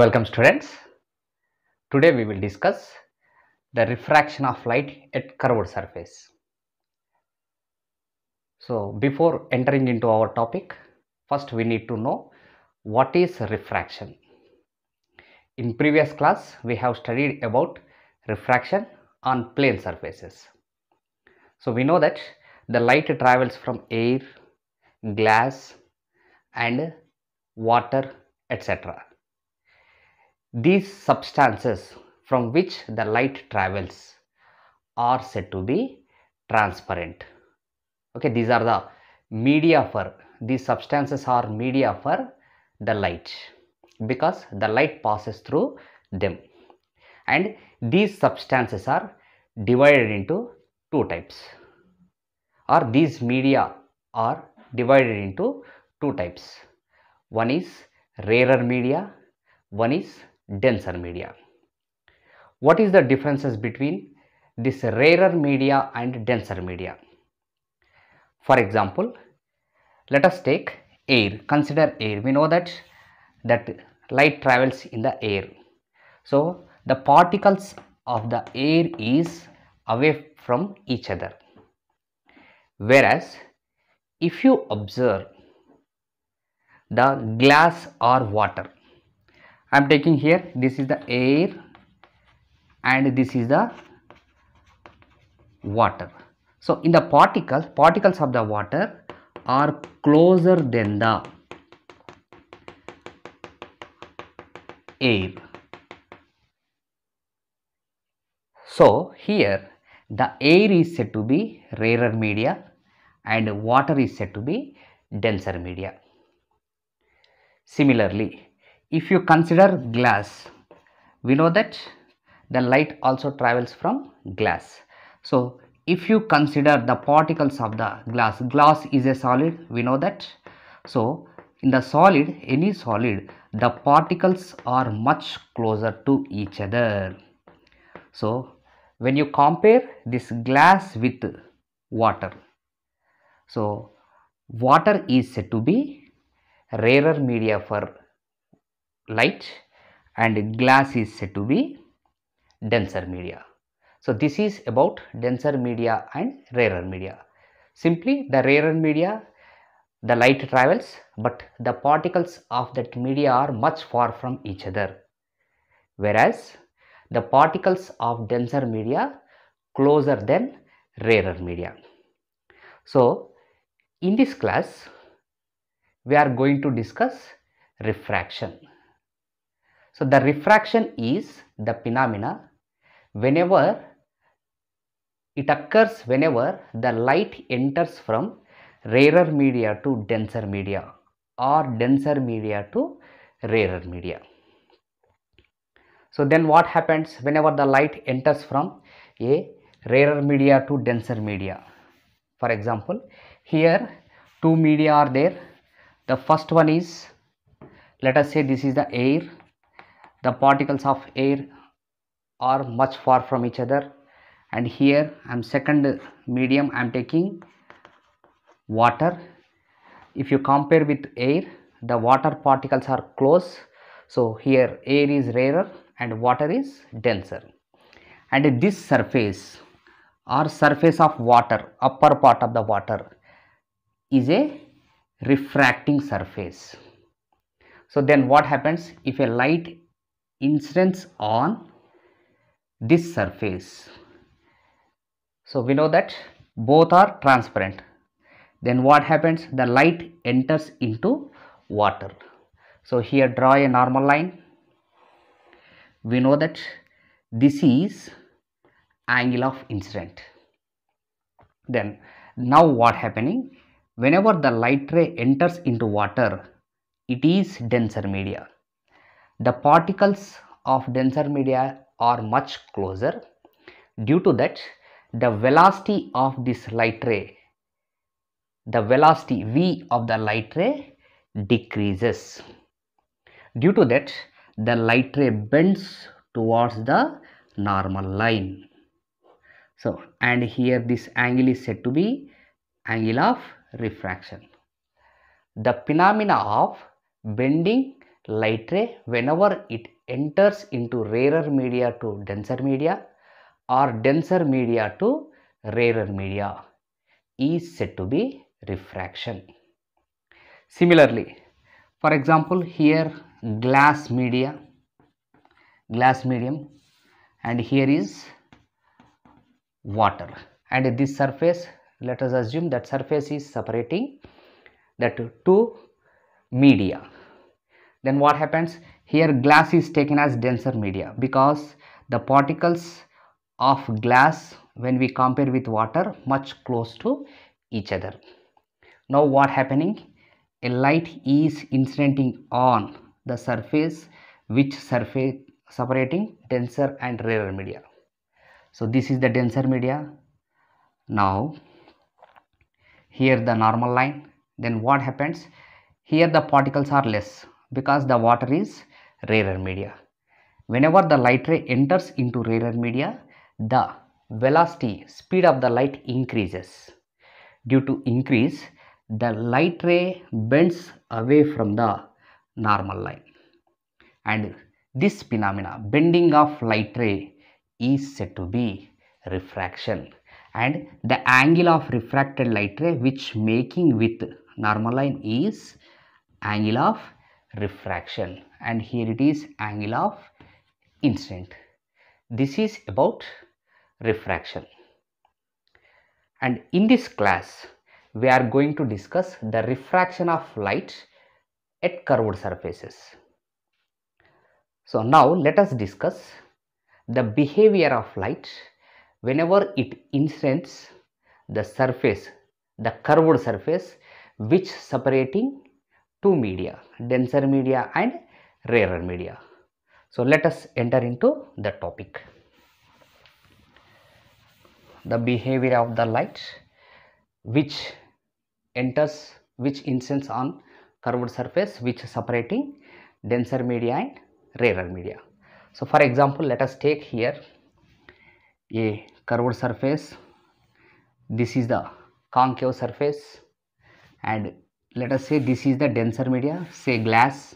Welcome students. Today we will discuss the refraction of light at curved surface. So before entering into our topic, first we need to know what is refraction. In previous class we have studied about refraction on plane surfaces. So we know that the light travels from air, glass and water, etc. These substances from which the light travels are said to be transparent. Okay, these are the media for, these substances are media for the light because the light passes through them. And these substances are divided into two types, or these media are divided into two types. One is rarer media, one is denser media. What is the differences between this rarer media and denser media? For example, let us take air. Consider air. We know that light travels in the air. So the particles of the air is away from each other. Whereas if you observe the glass or water, I am taking here, this is the air and this is the water. So in the particles of the water are closer than the air. So here the air is said to be rarer media and water is said to be denser media. Similarly, if you consider glass, we know that the light also travels from glass. So if you consider the particles of the glass, glass is a solid, we know that. So in the solid, any solid, the particles are much closer to each other. So when you compare this glass with water, so water is said to be rarer media for light and glass is said to be denser media. So this is about denser media and rarer media. Simply the rarer media, the light travels, but the particles of that media are much far from each other, whereas the particles of denser media closer than rarer media. So in this class we are going to discuss refraction. So the refraction is the phenomena whenever it occurs, whenever the light enters from rarer media to denser media or denser media to rarer media. So then what happens whenever the light enters from a rarer media to denser media? For example, here two media are there. The first one is, let us say this is the air. The particles of air are much far from each other, and here I am second medium, I am taking water. If you compare with air, the water particles are close. So here air is rarer and water is denser. And this surface or surface of water, upper part of the water, is a refracting surface. So then what happens if a light incidence on this surface? So we know that both are transparent. Then what happens? The light enters into water. So here draw a normal line. We know that this is angle of incident. Then now what happening? Whenever the light ray enters into water, it is denser media. The particles of denser media are much closer. Due to that, the velocity of this light ray, the velocity v of the light ray decreases. Due to that, the light ray bends towards the normal line. So, and here this angle is said to be angle of refraction. The phenomena of bending Light ray, whenever it enters into rarer media to denser media or denser media to rarer media, is said to be refraction. Similarly, for example, here glass media, glass medium, and here is water, and this surface, let us assume that surface is separating that two media. Then what happens here? Glass is taken as denser media because the particles of glass, when we compare with water, much close to each other. Now what happening? A light is incidenting on the surface, which surface separating denser and rarer media. So this is the denser media. Now here the normal line. Then what happens? Here the particles are less because the water is rarer media. Whenever the light ray enters into rarer media, the velocity, speed of the light increases. Due to increase, the light ray bends away from the normal line, and this phenomena, bending of light ray, is said to be refraction. And the angle of refracted light ray which making with normal line is angle of refraction, and here it is angle of incident. This is about refraction. And in this class we are going to discuss the refraction of light at curved surfaces. So now let us discuss the behavior of light whenever it incidents the surface, the curved surface which separating two media, denser media and rarer media. So let us enter into the topic. The behavior of the light which enters, which incidents on curved surface which separating denser media and rarer media. So for example, let us take here a curved surface. This is the concave surface, and let us say this is the denser media, say glass.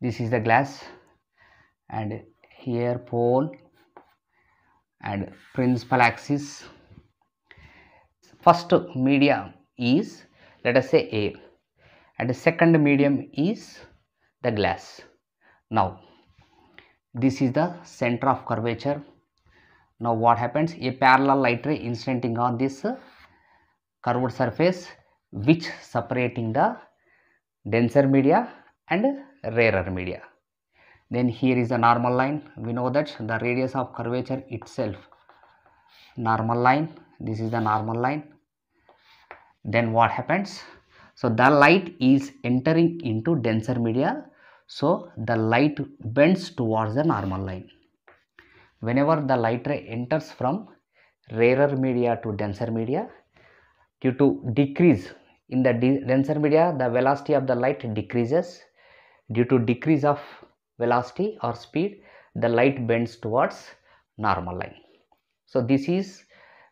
This is the glass, and here pole and principal axis. First medium is, let us say, air, and the second medium is the glass. Now this is the center of curvature. Now what happens? A parallel light ray incidenting on this curved surface which separating the denser media and rarer media. Then here is the normal line. We know that the radius of curvature itself, normal line. This is the normal line. Then what happens? So the light is entering into denser media, so the light bends towards the normal line. Whenever the light ray enters from rarer media to denser media, due to decrease in the denser media, the velocity of the light decreases. Due to decrease of velocity or speed, the light bends towards normal line. So this is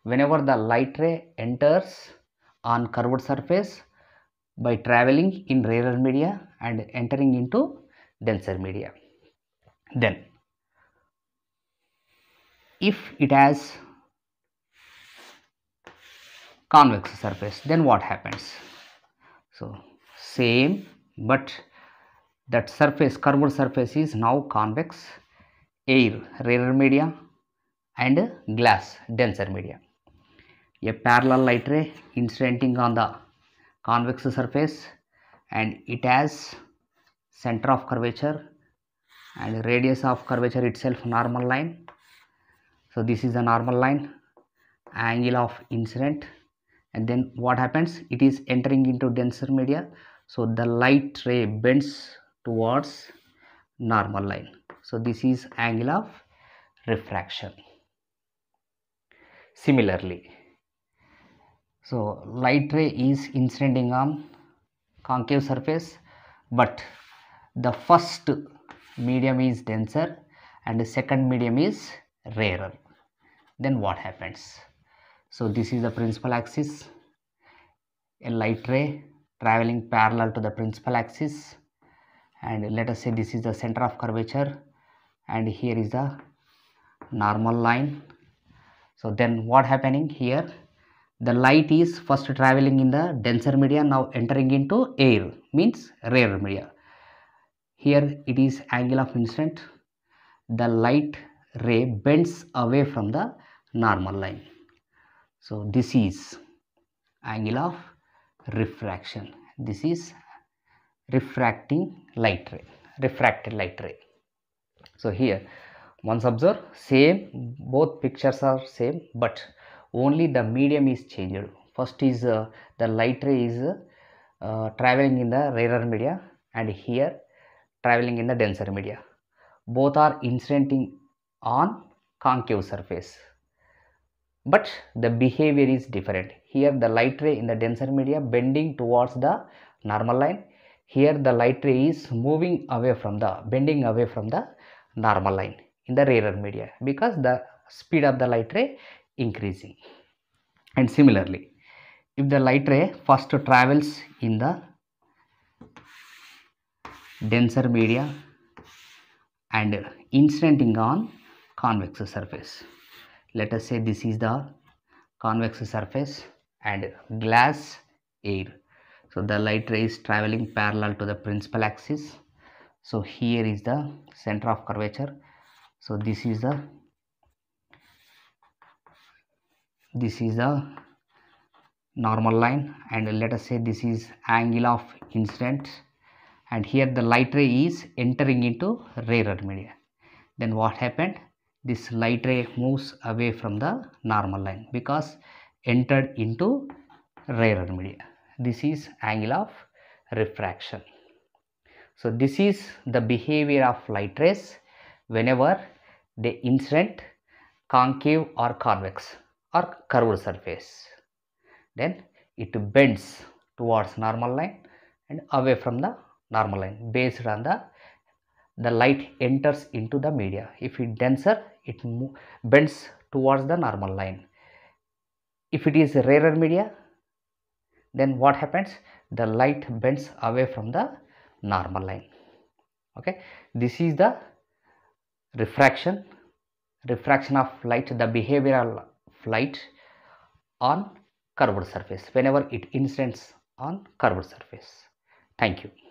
whenever the light ray enters on curved surface by traveling in rarer media and entering into denser media. Then if it has convex surface, then what happens? So same, but that surface, curved surface, is now convex. Air, rarer media, and glass, denser media. A parallel light ray incidenting on the convex surface, and it has center of curvature and radius of curvature itself normal line. So this is the normal line, angle of incident, and then what happens? It is entering into denser media, so the light ray bends towards normal line. So this is angle of refraction. Similarly, so light ray is incidenting on concave surface, but the first medium is denser and the second medium is rarer. Then what happens? So this is the principal axis. A light ray traveling parallel to the principal axis, and let us say this is the center of curvature and here is the normal line. So then what happening here, the light is first traveling in the denser media, now entering into air, means rarer media. Here it is angle of incident, the light ray bends away from the normal line. So this is angle of refraction. This is refracted light ray. So here once observe, same, both pictures are same, but only the medium is changed. First is the light ray is traveling in the rarer media, and here traveling in the denser media. Both are incidenting on concave surface, but the behavior is different. Here the light ray in the denser media bending towards the normal line. Here the light ray is moving away from the, bending away from the normal line in the rarer media, because the speed of the light ray increasing. And similarly, if the light ray first travels in the denser media and incidenting on convex surface, let us say this is the convex surface and glass air. So the light ray is traveling parallel to the principal axis. So here is the center of curvature. So this is the normal line, and let us say this is angle of incident, and here the light ray is entering into rarer media. Then what happened, this light ray moves away from the normal line because entered into rarer media. This is angle of refraction. So this is the behavior of light rays whenever they incident concave or convex or curved surface. Then it bends towards normal line and away from the normal line based on the light enters into the media. If it denser, it bends towards the normal line. If it is rarer media, then what happens, the light bends away from the normal line. Okay, this is the refraction of light, the behavioral light on curved surface whenever it incidents on curved surface. Thank you.